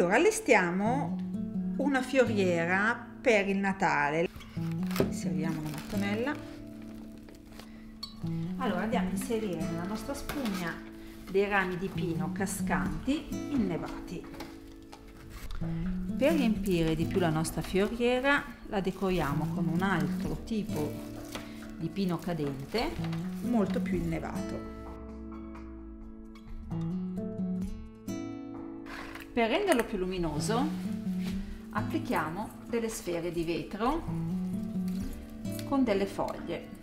Allora, allestiamo una fioriera per il Natale. Inseriamo la mattonella. Allora andiamo a inserire nella nostra spugna dei rami di pino cascanti innevati. Per riempire di più la nostra fioriera la decoriamo con un altro tipo di pino cadente molto più innevato. Per renderlo più luminoso applichiamo delle sfere di vetro con delle foglie.